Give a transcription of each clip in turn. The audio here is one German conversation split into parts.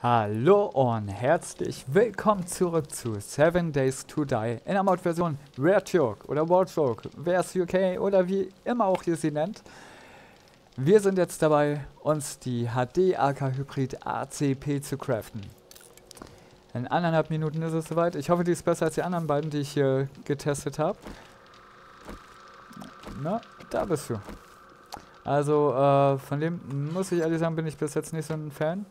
Hallo und herzlich willkommen zurück zu 7 Days to Die in der Mod-Version War3zUK oder War3zUK oder wie immer auch ihr sie nennt. Wir sind jetzt dabei, uns die HD-AK-Hybrid-ACP zu craften. In 1,5 Minuten ist es soweit. Ich hoffe, die ist besser als die anderen beiden, die ich hier getestet habe. Na, da bist du. Also, von dem muss ich ehrlich sagen, bin ich bis jetzt nicht so ein Fan.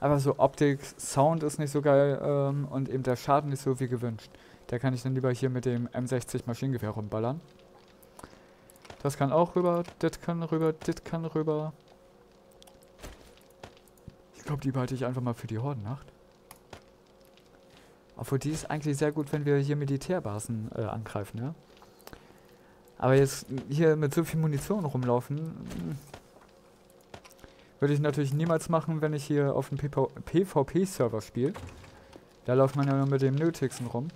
Aber so Optik, Sound ist nicht so geil und eben der Schaden ist so wie gewünscht. Da kann ich dann lieber hier mit dem M60 Maschinengewehr rumballern. Das kann auch rüber, das kann rüber, das kann rüber. Ich glaube, die behalte ich einfach mal für die Hordennacht. Obwohl, die ist eigentlich sehr gut, wenn wir hier Militärbasen angreifen, ja. Aber jetzt hier mit so viel Munition rumlaufen, würde ich natürlich niemals machen, wenn ich hier auf dem PvP-Server spiele. Da läuft man ja nur mit dem Nötigsten rum.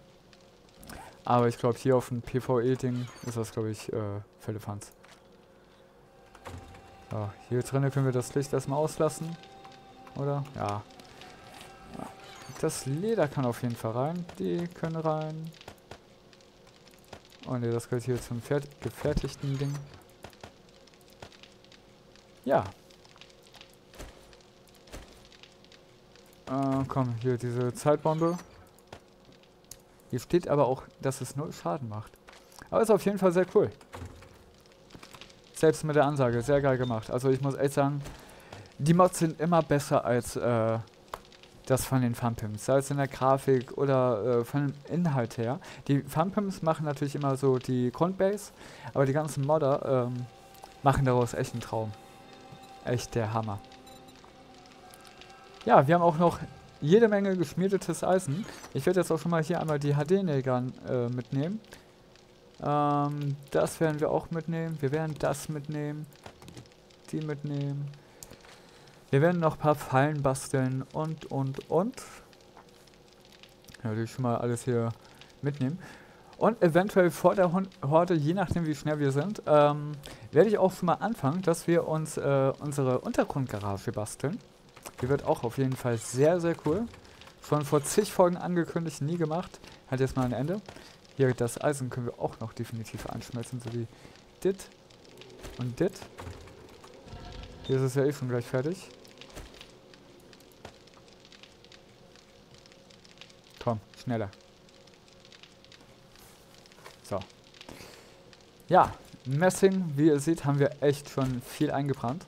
Aber ich glaube, hier auf dem PvE-Ding ist das, glaube ich, Fans. So, hier drinnen können wir das Licht erstmal auslassen. Oder? Ja. Das Leder kann auf jeden Fall rein. Die können rein. Und das gehört hier zum gefertigten Ding. Ja. Komm, hier diese Zeitbombe. Hier steht aber auch, dass es null Schaden macht. Aber ist auf jeden Fall sehr cool. Selbst mit der Ansage, sehr geil gemacht. Also ich muss echt sagen, die Mods sind immer besser als das von den Fun Pimps. Sei es in der Grafik oder von dem Inhalt her. Die Fun Pimps machen natürlich immer so die Grundbase, aber die ganzen Modder machen daraus echt einen Traum. Echt der Hammer. Ja, wir haben auch noch jede Menge geschmiedetes Eisen. Ich werde jetzt auch schon mal hier einmal die HD-Näger mitnehmen. Das werden wir auch mitnehmen. Wir werden das mitnehmen. Die mitnehmen. Wir werden noch ein paar Fallen basteln und. Ja, würde ich schon mal alles hier mitnehmen. Und eventuell vor der Horde, je nachdem wie schnell wir sind, werde ich auch schon mal anfangen, dass wir uns unsere Untergrundgarage basteln. Die wird auch auf jeden Fall sehr, sehr cool. Schon vor zig Folgen angekündigt, nie gemacht. Hat jetzt mal ein Ende. Hier das Eisen können wir auch noch definitiv anschmelzen, so wie dit und dit. Hier ist es ja eh schon gleich fertig. Komm, schneller. So. Ja, Messing, wie ihr seht, haben wir echt schon viel eingebrannt.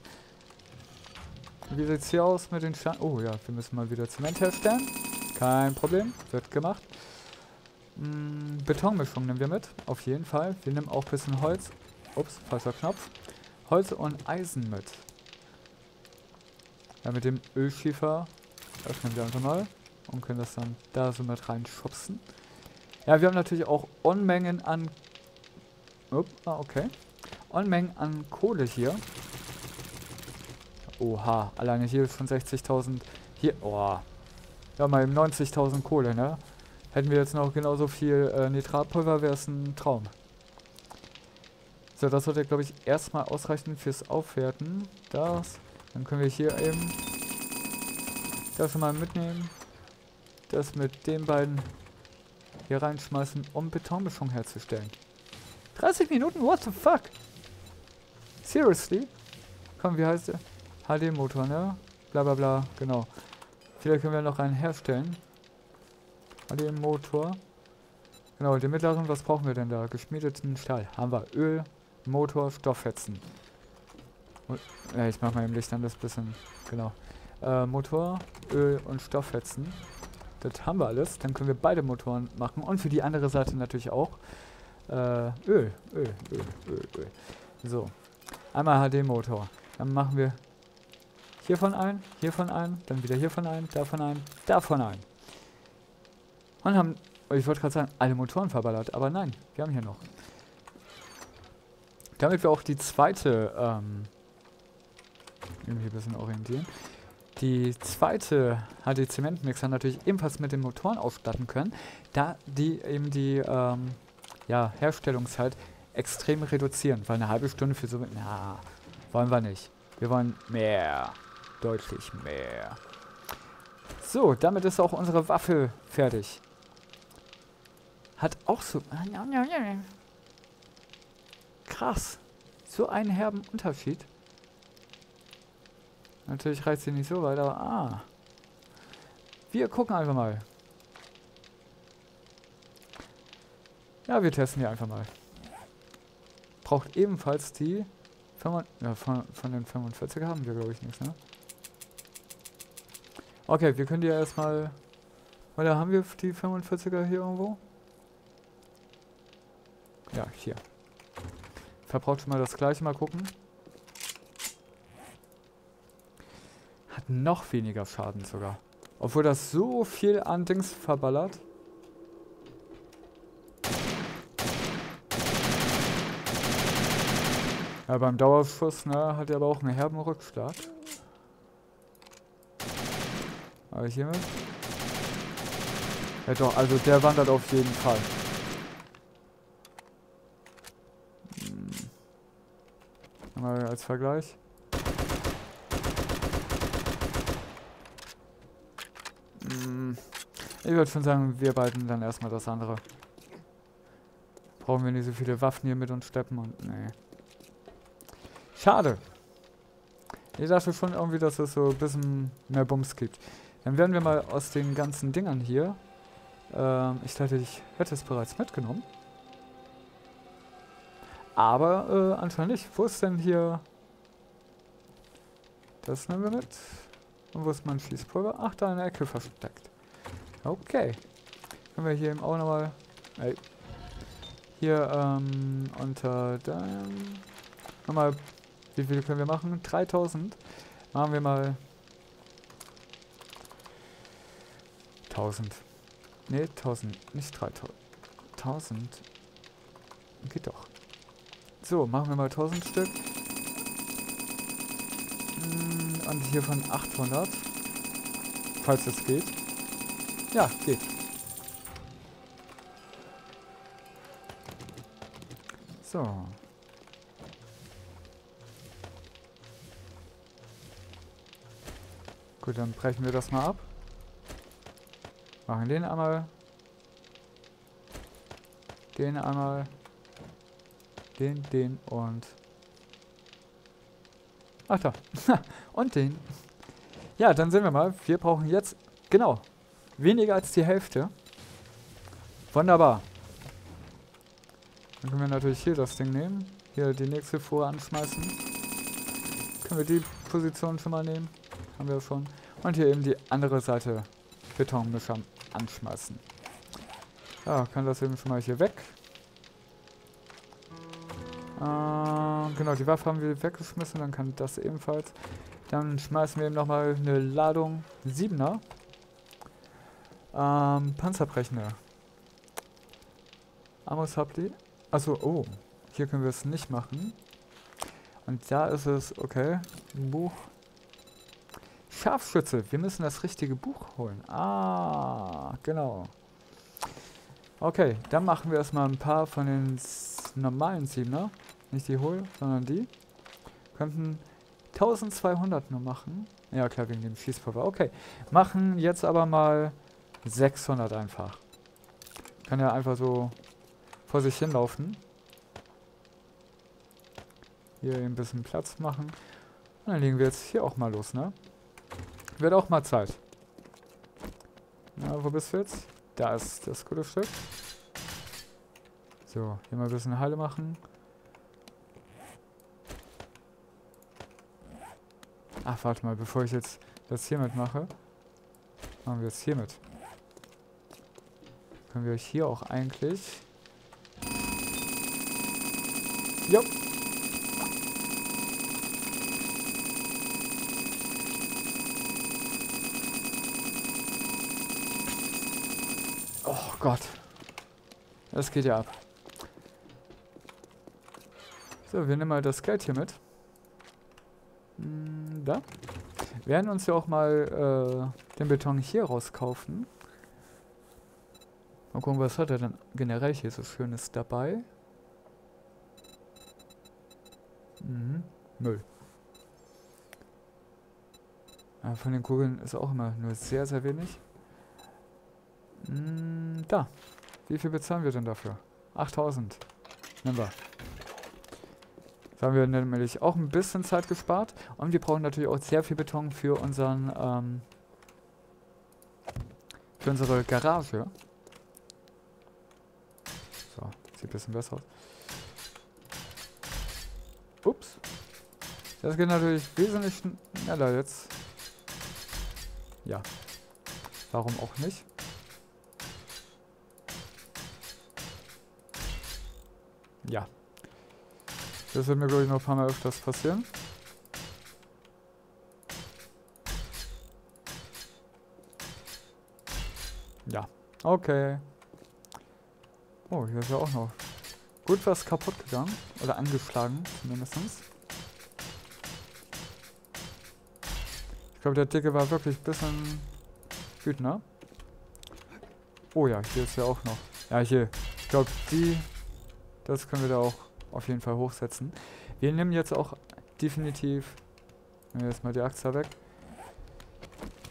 Wie sieht es hier aus mit den Steinen? Oh ja, wir müssen mal wieder Zement herstellen. Kein Problem, wird gemacht. Betonmischung nehmen wir mit, auf jeden Fall. Wir nehmen auch ein bisschen Holz. Ups, falscher Knopf. Holz und Eisen mit. Ja, mit dem Ölschiefer öffnen wir einfach mal und können das dann da so mit reinschubsen. Ja, wir haben natürlich auch Unmengen an... Unmengen an Kohle hier. Oha, alleine hier schon 60.000. Hier, oh. Ja, mal eben 90.000 Kohle, ne? Hätten wir jetzt noch genauso viel Nitratpulver, wäre es ein Traum. So, das sollte, glaube ich, erstmal ausreichen fürs Aufwerten. Das. Dann können wir hier eben das schon mal mitnehmen. Das mit den beiden hier reinschmeißen, um Betonmischung herzustellen. 30 Minuten? What the fuck? Seriously? Komm, wie heißt der? HD-Motor, ne? Blablabla, bla, bla, genau. Vielleicht können wir noch einen herstellen. HD-Motor. Genau, den mittleren, was brauchen wir denn da? Geschmiedeten Stahl. Haben wir Öl, Motor, Stofffetzen. Und, ich mach mal im Licht dann das bisschen. Genau. Motor, Öl und Stofffetzen. Das haben wir alles. Dann können wir beide Motoren machen. Und für die andere Seite natürlich auch. Öl. So. Einmal HD-Motor. Dann machen wir... hiervon ein, dann wieder hiervon ein, davon ein, davon ein. Und haben, ich wollte gerade sagen, alle Motoren verballert, aber nein, wir haben hier noch. Damit wir auch die zweite, irgendwie ein bisschen orientieren, die zweite HD-Zementmixer natürlich ebenfalls mit den Motoren ausstatten können, da die eben die, Herstellungszeit extrem reduzieren, weil eine halbe Stunde für so, na, wollen wir nicht. Wir wollen mehr. Deutlich mehr. So, damit ist auch unsere Waffe fertig. Hat auch so... Krass. So einen herben Unterschied. Natürlich reicht sie nicht so weit, aber... Ah. Wir gucken einfach mal. Ja, wir testen die einfach mal. Braucht ebenfalls die... Ja, von den 45 haben wir, glaube ich, nichts, ne? Okay, wir können die ja erstmal... Oder haben wir die 45er hier irgendwo? Ja, hier. Verbraucht schon mal das gleiche, mal gucken. Hat noch weniger Schaden sogar. Obwohl das so viel an Dings verballert. Ja, beim Dauerschuss, ne, hat er aber auch einen herben Rückschlag. Aber hiermit? Ja doch, also der wandert auf jeden Fall. Mal als Vergleich. Ich würde schon sagen, wir behalten dann erstmal das andere. Brauchen wir nicht so viele Waffen hier mit uns steppen und nee. Schade. Ich dachte schon irgendwie, dass es so ein bisschen mehr Bums gibt. Dann werden wir mal aus den ganzen Dingern hier... ich dachte, ich hätte es bereits mitgenommen. Aber anscheinend nicht. Wo ist denn hier... Das nehmen wir mit. Und wo ist mein Schießpulver? Ach, da in der Ecke versteckt. Okay. Können wir hier eben auch nochmal... Ey. Hier unter dem... Nochmal, wie viel können wir machen? 3000. Machen wir mal 1000. Ne, 1000, nicht 3000. 1000. Geht doch. So, machen wir mal 1000 Stück. Und hier von 800. Falls es geht. Ja, geht. So. Gut, dann brechen wir das mal ab. Machen den einmal. Den einmal. Den und... Ach da. Und den. Ja, dann sehen wir mal. Wir brauchen jetzt, genau, weniger als die Hälfte. Wunderbar. Dann können wir natürlich hier das Ding nehmen. Hier die nächste Fuhre anschmeißen. Können wir die Position schon mal nehmen. Haben wir schon. Und hier eben die andere Seite Betonmischer anschmeißen. Ja, kann das eben schon mal hier weg. Genau, die Waffe haben wir weggeschmissen, dann kann das ebenfalls. Dann schmeißen wir eben nochmal eine Ladung 7er. Panzerbrechende. Amos habt ihr? Achso, oh. Hier können wir es nicht machen. Und da ist es, okay. Ein Buch. Scharfschütze, wir müssen das richtige Buch holen. Ah, genau. Okay, dann machen wir erstmal ein paar von den normalen 7er. Nicht die holen, sondern die. Könnten 1200 nur machen. Ja klar, wegen dem Schießpulver. Okay, machen jetzt aber mal 600 einfach. Kann ja einfach so vor sich hinlaufen. Hier ein bisschen Platz machen. Und dann legen wir jetzt hier auch mal los, ne? Wird auch mal Zeit. Na, wo bist du jetzt? Da ist das gute Stück. So, hier mal ein bisschen Heile machen. Ach, warte mal, bevor ich jetzt das hier mitmache, machen wir es hier mit. Können wir hier auch eigentlich... Jo. Oh Gott. Das geht ja ab. So, wir nehmen mal das Geld hier mit. Da. Wir werden uns ja auch mal den Beton hier rauskaufen. Mal gucken, was hat er denn generell hier so Schönes dabei? Müll. Aber von den Kugeln ist auch immer nur sehr, sehr wenig. Da. Wie viel bezahlen wir denn dafür? 8000. Nehmen wir. Da haben wir nämlich auch ein bisschen Zeit gespart. Und wir brauchen natürlich auch sehr viel Beton für unseren, für unsere Garage. So, sieht ein bisschen besser aus. Ups. Das geht natürlich wesentlich schneller jetzt. Ja. Warum auch nicht? Ja. Das wird mir, glaube ich, noch ein paar Mal öfters passieren. Ja. Okay. Oh, hier ist ja auch noch gut was kaputt gegangen. Oder angeschlagen, zumindest. Ich glaube, der Dicke war wirklich ein bisschen wütender. Oh ja, hier ist ja auch noch. Ja, hier. Ich glaube, das können wir da auch auf jeden Fall hochsetzen. Wir nehmen jetzt auch definitiv, nehmen wir jetzt mal die Axt da weg,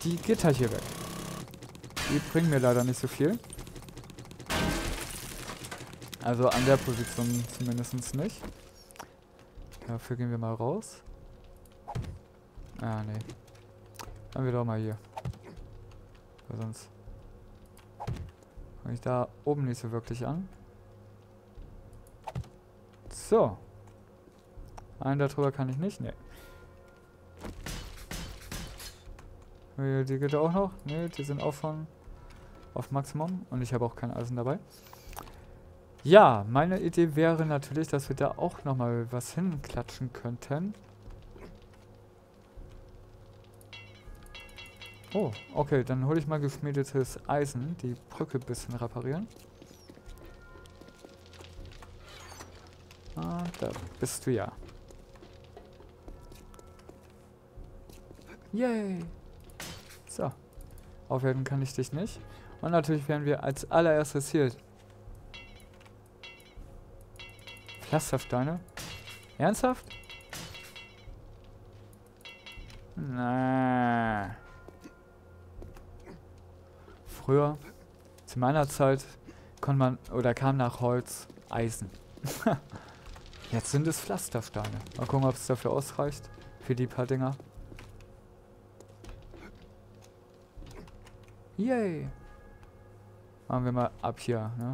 die Gitter hier weg. Die bringen mir leider nicht so viel. Also an der Position zumindest nicht. Dafür gehen wir mal raus. Ah, nee. Haben wir doch mal hier. Weil sonst komme ich da oben nicht so wirklich an. So. Einen darüber kann ich nicht. Nee. Die geht auch noch. Nee, die sind auch von auf Maximum. Und ich habe auch kein Eisen dabei. Ja, meine Idee wäre natürlich, dass wir da auch nochmal was hinklatschen könnten. Oh, okay. Dann hole ich mal geschmiedetes Eisen. Die Brücke ein bisschen reparieren. Ah, da bist du ja. Yay! So. Aufwerten kann ich dich nicht. Und natürlich werden wir als allererstes hier Pflastersteine. Ernsthaft? Na. Früher, zu meiner Zeit, konnte man oder kam nach Holz Eisen. Jetzt sind es Pflastersteine. Mal gucken, ob es dafür ausreicht. Für die paar Dinger. Yay! Machen wir mal ab hier, ne?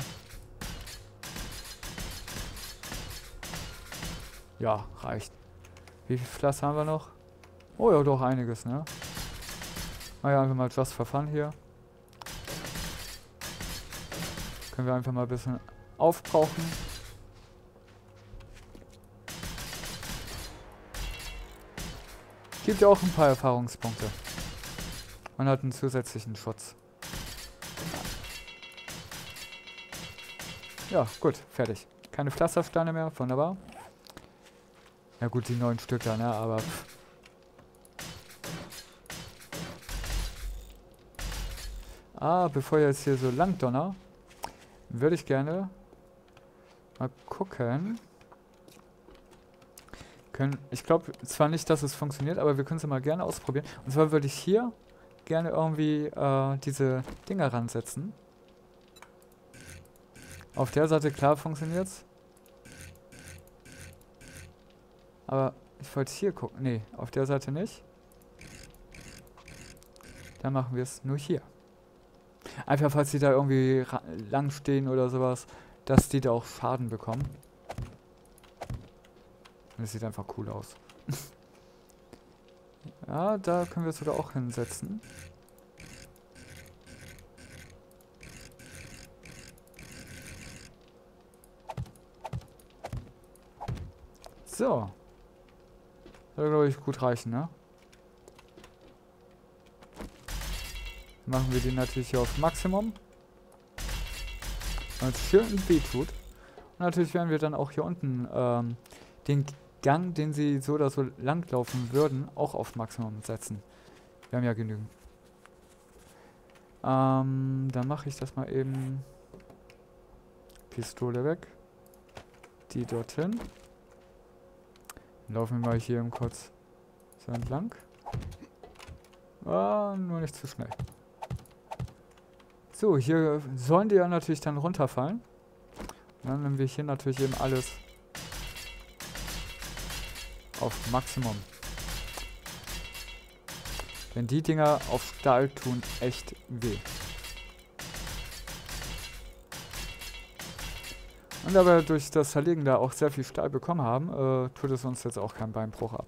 Ja, reicht. Wie viel Pflaster haben wir noch? Oh ja, doch einiges, ne? Naja, einfach mal just for fun hier. Können wir einfach mal ein bisschen aufbrauchen. Gibt ja auch ein paar Erfahrungspunkte. Man hat einen zusätzlichen Schutz. Ja, gut, fertig. Keine Pflastersteine mehr, wunderbar. Ja gut, die 9 Stück da, ne, aber... Pff. Ah, bevor ich jetzt hier so lang donner, würde ich gerne mal gucken... Ich glaube zwar nicht, dass es funktioniert, aber wir können es ja mal gerne ausprobieren. Und zwar würde ich hier gerne irgendwie diese Dinger ransetzen. Auf der Seite, klar, funktioniert's. Aber ich wollte hier gucken. Nee, auf der Seite nicht. Dann machen wir es nur hier. Einfach, falls die da irgendwie lang stehen oder sowas, dass die da auch Schaden bekommen. Das sieht einfach cool aus. Ja, da können wir es sogar auch hinsetzen. So. Soll, glaube ich, gut reichen, ne? Machen wir den natürlich hier auf Maximum. Weil es schön weh tut. Und natürlich werden wir dann auch hier unten den Gang, den sie so oder so langlaufen würden, auch auf Maximum setzen. Wir haben ja genügend. Dann mache ich das mal eben. Pistole weg. Die dorthin. Laufen wir mal hier eben kurz so entlang. Ah, nur nicht zu schnell. So, hier sollen die ja natürlich dann runterfallen. Dann nehmen wir hier natürlich eben alles auf Maximum. Denn die Dinger auf Stahl tun echt weh. Und da wir durch das Zerlegen da auch sehr viel Stahl bekommen haben, tut es uns jetzt auch keinen Beinbruch ab.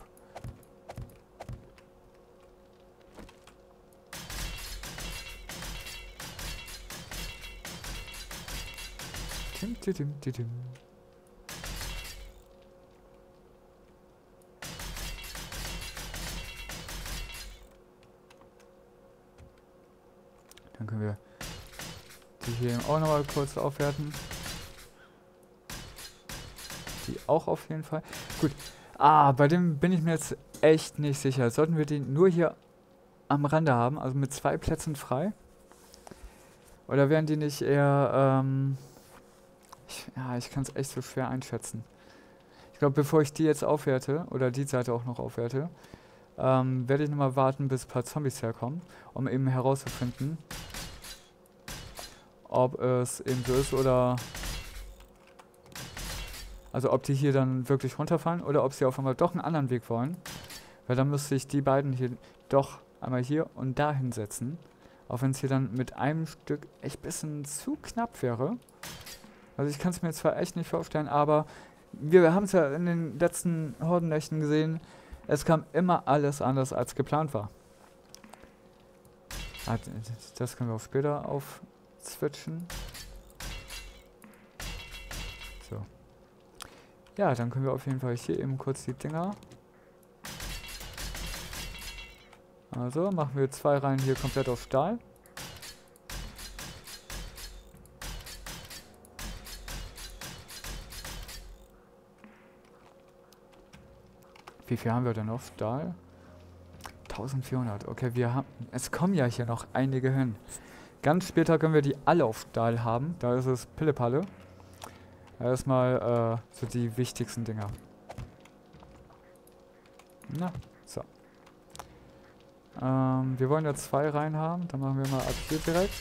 Tim, tim, tim, tim, tim. Dann können wir die hier auch nochmal kurz aufwerten. Die auch auf jeden Fall. Gut. Ah, bei dem bin ich mir jetzt echt nicht sicher. Sollten wir den nur hier am Rande haben, also mit 2 Plätzen frei? Oder wären die nicht eher, ja, ich kann es echt so schwer einschätzen. Ich glaube, bevor ich die jetzt aufwerte, oder die Seite auch noch aufwerte, werde ich nochmal warten, bis ein paar Zombies herkommen, um eben herauszufinden, ob es eben so ist oder... Also ob die hier dann wirklich runterfallen oder ob sie auf einmal doch einen anderen Weg wollen. Weil dann müsste ich die beiden hier doch einmal hier und da hinsetzen. Auch wenn es hier dann mit einem Stück echt ein bisschen zu knapp wäre. Also ich kann es mir zwar echt nicht vorstellen, aber wir haben es ja in den letzten Hordennächten gesehen. Es kam immer alles anders, als geplant war. Das können wir auch später aufswitchen. So. Ja, dann können wir auf jeden Fall hier eben kurz die Dinger. Also machen wir 2 Reihen hier komplett auf Stahl. Wie viel haben wir denn noch? Stahl? 1400. Okay, wir haben... Es kommen ja hier noch einige hin. Ganz später können wir die alle auf Stahl haben. Da ist es Pillepalle. Erstmal so die wichtigsten Dinger. Na, so. Wir wollen ja 2 rein haben. Dann machen wir mal ab hier direkt.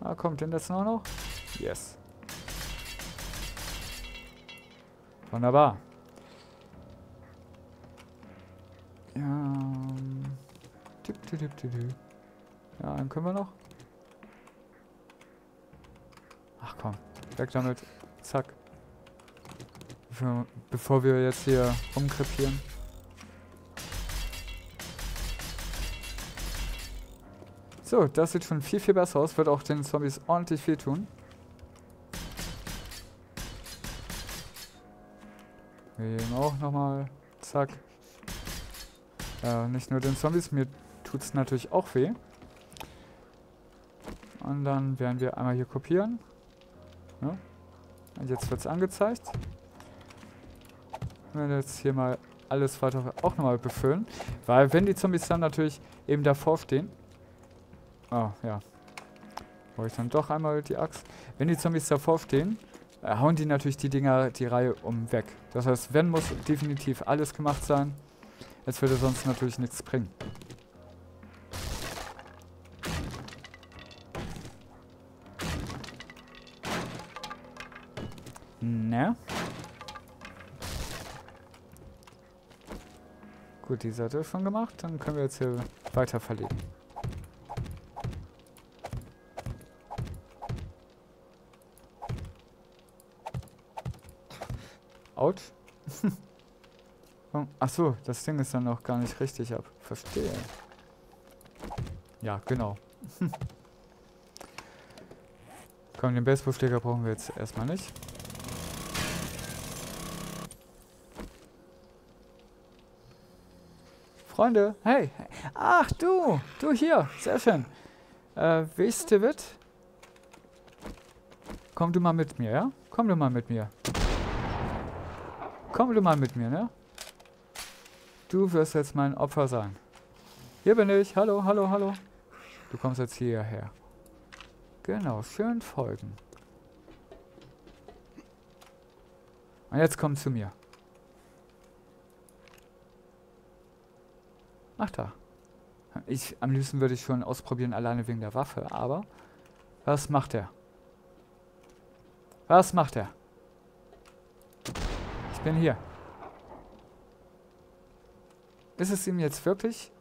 Ah, kommt denn das noch? Yes. Wunderbar. Ja, dann können wir noch. Ach komm, weg damit. Zack. Bevor wir jetzt hier rumkrepieren. So, das sieht schon viel, viel besser aus. Wird auch den Zombies ordentlich viel tun. Wir geben auch nochmal. Zack. Nicht nur den Zombies, mir tut es natürlich auch weh. Und dann werden wir einmal hier kopieren. Ja. Und jetzt wird es angezeigt. Wir werden jetzt hier mal alles weiter auch nochmal befüllen. Weil wenn die Zombies dann natürlich eben davor stehen. Oh, ja. Brauche ich dann doch einmal die Axt. Wenn die Zombies davor stehen, hauen die natürlich die Dinger die Reihe um weg. Das heißt, wenn muss definitiv alles gemacht sein. Es würde sonst natürlich nichts bringen. Ne? Gut, die Seite ist schon gemacht. Dann können wir jetzt hier weiter verlegen. Autsch. Achso, das Ding ist dann noch gar nicht richtig ab. Verstehe. Ja, genau. Komm, den Baseballschläger brauchen wir jetzt erstmal nicht. Freunde, hey, ach du hier, sehr schön. Weißt du was? Komm du mal mit mir, ja? Komm du mal mit mir. Komm du mal mit mir, ne? Du wirst jetzt mein Opfer sein. Hier bin ich, hallo, hallo, hallo. Du kommst jetzt hierher. Genau, schön folgen. Und jetzt komm zu mir. Ach da. Ich, am liebsten würde ich schon ausprobieren, alleine wegen der Waffe, aber... Was macht er? Was macht er? Ich bin hier. Ist es ihm jetzt wirklich?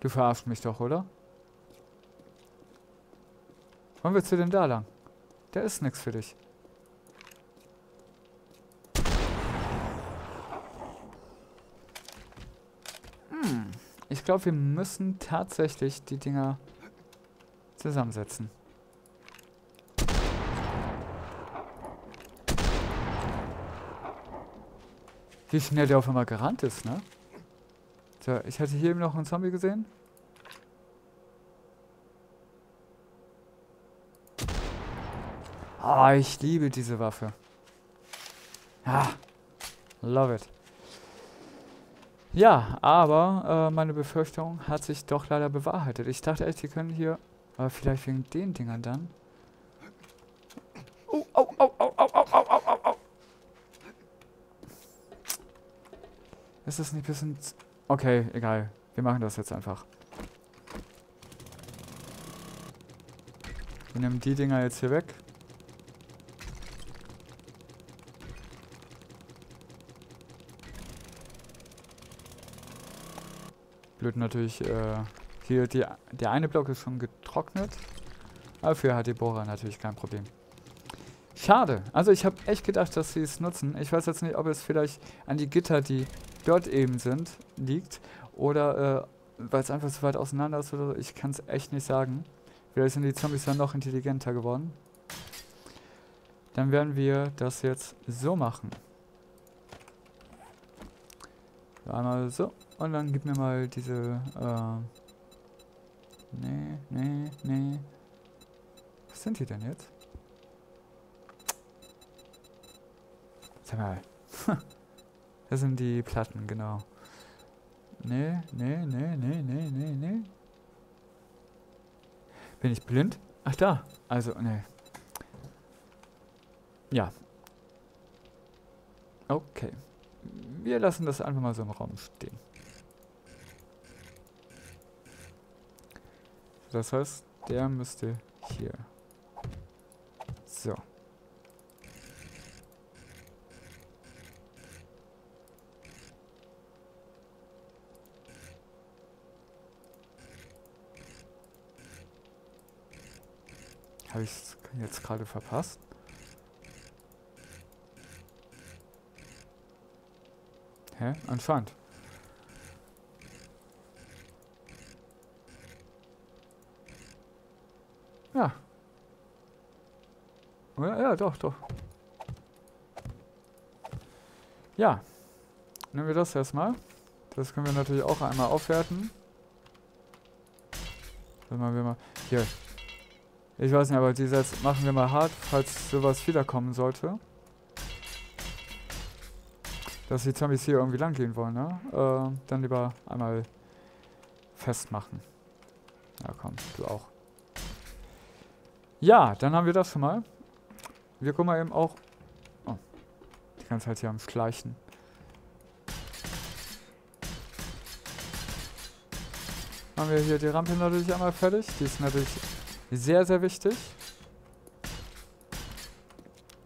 Du verarschst mich doch, oder? Wann willst du denn da lang? Da ist nichts für dich. Ich glaube, wir müssen tatsächlich die Dinger zusammensetzen. Wie schnell der auf einmal gerannt ist, ne? So, ich hatte hier eben noch einen Zombie gesehen. Ah, ich liebe diese Waffe. Ah, love it. Ja, aber meine Befürchtung hat sich doch leider bewahrheitet. Ich dachte echt, die können hier... Aber vielleicht wegen den Dingern dann. Oh, au, au, au, au, au, au, au, au. Ist das nicht ein bisschen... Okay, egal. Wir machen das jetzt einfach. Wir nehmen die Dinger jetzt hier weg. Blöd natürlich, hier der eine Block ist schon getrocknet. Aber für hat die Bohrer natürlich kein Problem. Schade. Also ich habe echt gedacht, dass sie es nutzen. Ich weiß jetzt nicht, ob es vielleicht an die Gitter, die dort eben sind, liegt. Oder weil es einfach so weit auseinander ist oder so. Ich kann es echt nicht sagen. Vielleicht sind die Zombies dann noch intelligenter geworden. Dann werden wir das jetzt so machen. Einmal so. Und dann gib mir mal diese, nee. Was sind die denn jetzt? Sag mal. Das sind die Platten, genau. Nee. Bin ich blind? Ach da. Also, nee. Ja. Okay. Wir lassen das einfach mal so im Raum stehen. Das heißt, der müsste hier. So. Habe ich es jetzt gerade verpasst? Hä? Anscheinend. Ja. Ja, doch. Ja. Nehmen wir das erstmal. Das können wir natürlich auch einmal aufwerten. Wir mal. Hier. Ich weiß nicht, aber die Sets machen wir mal hart, falls sowas wiederkommen sollte. Dass die Zombies hier irgendwie lang gehen wollen, ne? Dann lieber einmal festmachen. Ja, komm, du auch. Ja, dann haben wir das schon mal. Wir gucken mal eben auch... Oh, die ganze Zeit hier am Schleichen. Machen wir hier die Rampe natürlich einmal fertig. Die ist natürlich sehr, sehr wichtig.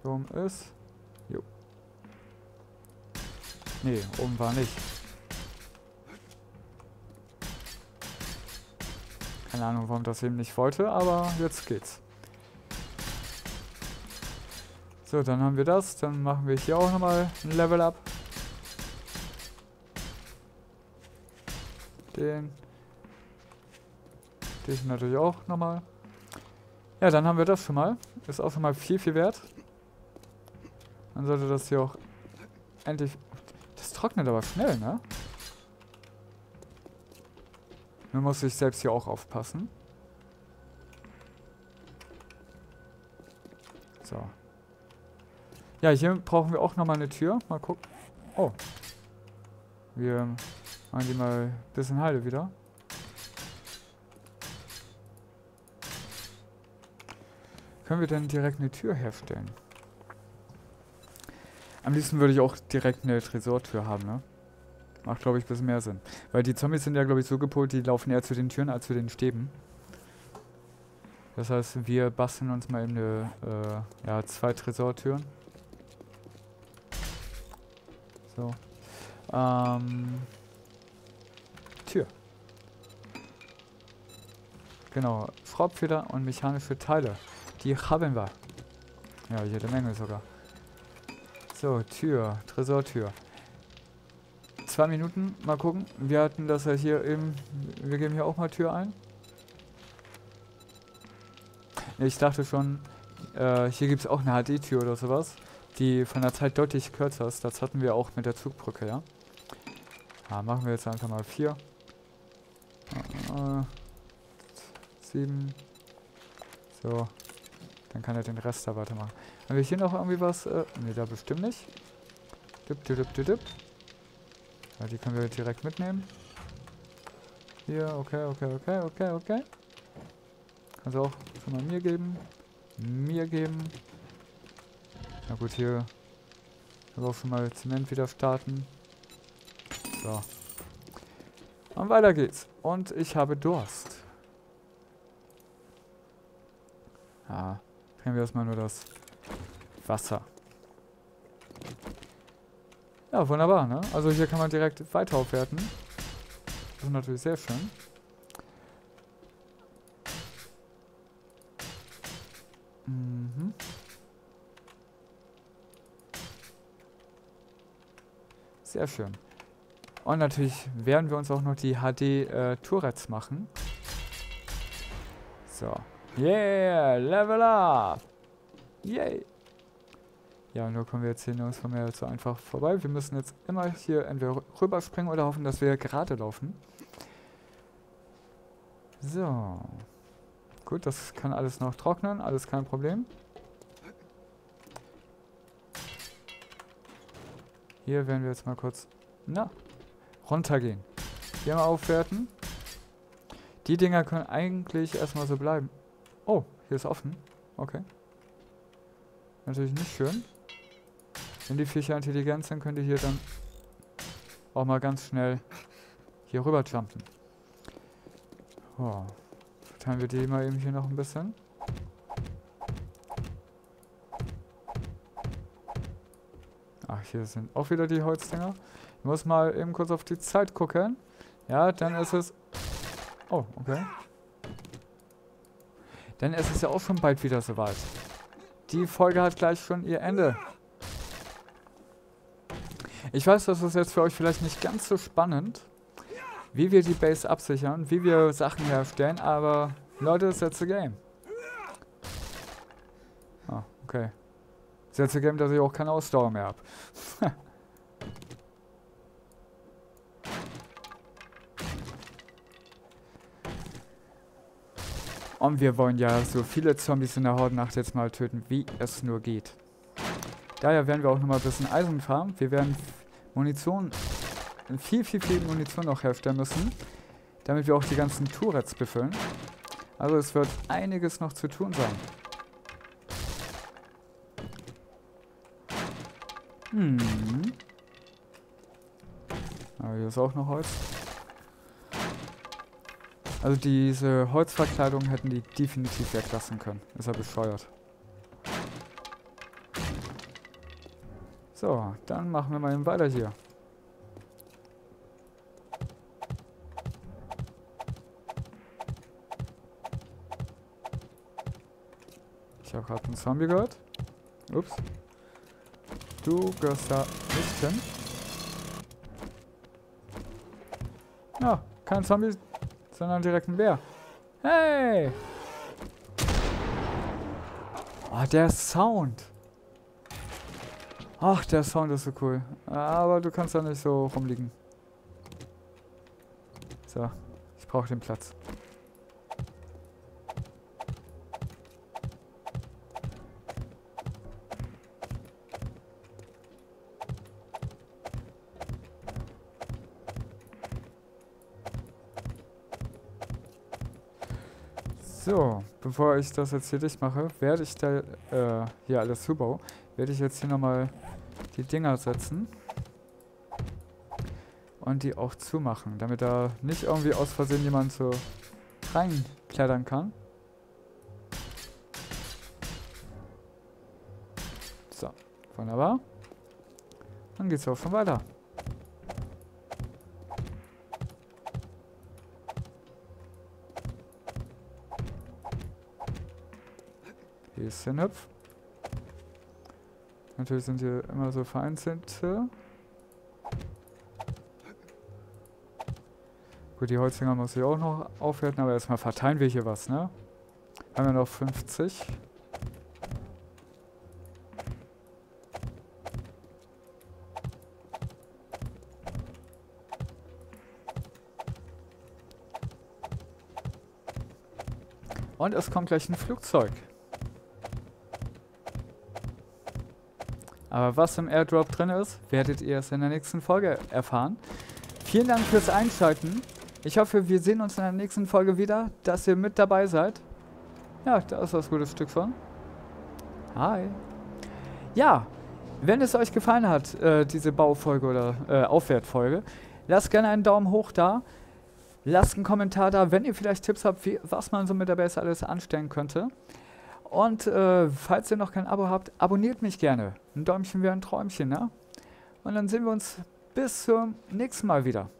Oben ist... Jo. Nee, oben war nicht. Keine Ahnung, warum das eben nicht wollte, aber jetzt geht's. So, dann haben wir das. Dann machen wir hier auch nochmal ein Level Up. Den natürlich auch nochmal. Ja, dann haben wir das schon mal. Ist auch schon mal viel, viel wert. Dann sollte das hier auch endlich... Das trocknet aber schnell, ne? Nun muss ich selbst hier auch aufpassen. So. Ja, hier brauchen wir auch nochmal eine Tür. Mal gucken. Oh. Wir machen die mal ein bisschen heile wieder. Können wir denn direkt eine Tür herstellen? Am liebsten würde ich auch direkt eine Tresortür haben, ne? Macht, glaube ich, ein bisschen mehr Sinn. Weil die Zombies sind ja, glaube ich, so gepolt, die laufen eher zu den Türen als zu den Stäben. Das heißt, wir basteln uns mal eben eine, ja, 2 Tresortüren. So. Tür. Genau, Schraubfeder und mechanische Teile. Die haben wir. Ja, jede Menge sogar. So, Tür, Tresortür. 2 Minuten, mal gucken. Wir hatten das ja hier eben, wir geben hier auch mal Tür ein. Ich dachte schon, hier gibt es auch eine HD-Tür oder sowas, die von der Zeit deutlich kürzer ist. Das hatten wir auch mit der Zugbrücke, ja. Ja, machen wir jetzt einfach mal 4. 7. So. Dann kann er den Rest da weitermachen. Haben wir hier noch irgendwie was? Ne, da bestimmt nicht. Ja, die können wir direkt mitnehmen. Hier, okay. Kannst du auch schon mal mir geben. Na gut, hier können wir auch schon mal Zement wieder starten. So. Und weiter geht's. Und ich habe Durst. Ah, trinken wir erstmal nur das Wasser. Ja, wunderbar, ne? Also hier kann man direkt weiter aufwerten. Das ist natürlich sehr schön. Mhm. Sehr schön. Und natürlich werden wir uns auch noch die HD-Turrets machen. So. Yeah! Level up! Yay! Ja, nur kommen wir jetzt hier nirgends von mir so einfach vorbei. Wir müssen jetzt immer hier entweder rüberspringen oder hoffen, dass wir gerade laufen. So. Gut, das kann alles noch trocknen. Alles kein Problem. Hier werden wir jetzt mal kurz... Na! Runtergehen. Hier mal aufwerten. Die Dinger können eigentlich erstmal so bleiben. Oh, hier ist offen. Okay. Natürlich nicht schön. Wenn die Viecher intelligent sind, könnt ihr hier dann auch mal ganz schnell hier rüber jumpen. Oh. Verteilen wir die mal eben hier noch ein bisschen. Ach, hier sind auch wieder die Holzdinger. Ich muss mal eben kurz auf die Zeit gucken. Ja, dann ist es... Oh, okay. Denn es ist ja auch schon bald wieder soweit. Die Folge hat gleich schon ihr Ende. Ich weiß, das ist jetzt für euch vielleicht nicht ganz so spannend, wie wir die Base absichern, wie wir Sachen herstellen, aber Leute, that's the game. Ah, okay. That's the game, dass ich auch keine Ausdauer mehr habe. Und wir wollen ja so viele Zombies in der Hordennacht jetzt mal töten, wie es nur geht. Daher werden wir auch nochmal ein bisschen Eisen farmen. Wir werden Munition, viel Munition noch herstellen müssen, damit wir auch die ganzen Turrets befüllen. Also es wird einiges noch zu tun sein. Hm. Aber hier ist auch noch Holz. Also diese Holzverkleidung hätten die definitiv weglassen können. Ist ja bescheuert. So, dann machen wir mal eben weiter hier. Ich habe gerade einen Zombie gehört. Ups. Du gehörst da nicht hin. Ja, kein Zombie... sondern direkt ein Bär. Hey! Oh, der Sound. Ach, der Sound ist so cool. Aber du kannst da nicht so rumliegen. So, ich brauche den Platz. So, bevor ich das jetzt hier dicht mache, werde ich da hier alles zubauen. Werde ich jetzt hier nochmal die Dinger setzen. und die auch zumachen, damit da nicht irgendwie aus Versehen jemand so reinklettern kann. So, wunderbar. Dann geht's auch schon weiter. Hier ist der Knopf. Natürlich sind hier immer so vereinzelte. Gut, die Holzdinger muss ich auch noch aufwerten, aber erstmal verteilen wir hier was, ne? Haben wir noch 50. Und es kommt gleich ein Flugzeug. Aber was im Airdrop drin ist, werdet ihr es in der nächsten Folge erfahren. Vielen Dank fürs Einschalten. Ich hoffe, wir sehen uns in der nächsten Folge wieder, dass ihr mit dabei seid. Ja, da ist was Gutes Stück von. Hi. Ja, wenn es euch gefallen hat, diese Baufolge oder Aufwertfolge, lasst gerne einen Daumen hoch da. Lasst einen Kommentar da, wenn ihr vielleicht Tipps habt, was man so mit der Base alles anstellen könnte. Und falls ihr noch kein Abo habt, abonniert mich gerne. Ein Däumchen wäre ein Träumchen, ne? Und dann sehen wir uns bis zum nächsten Mal wieder.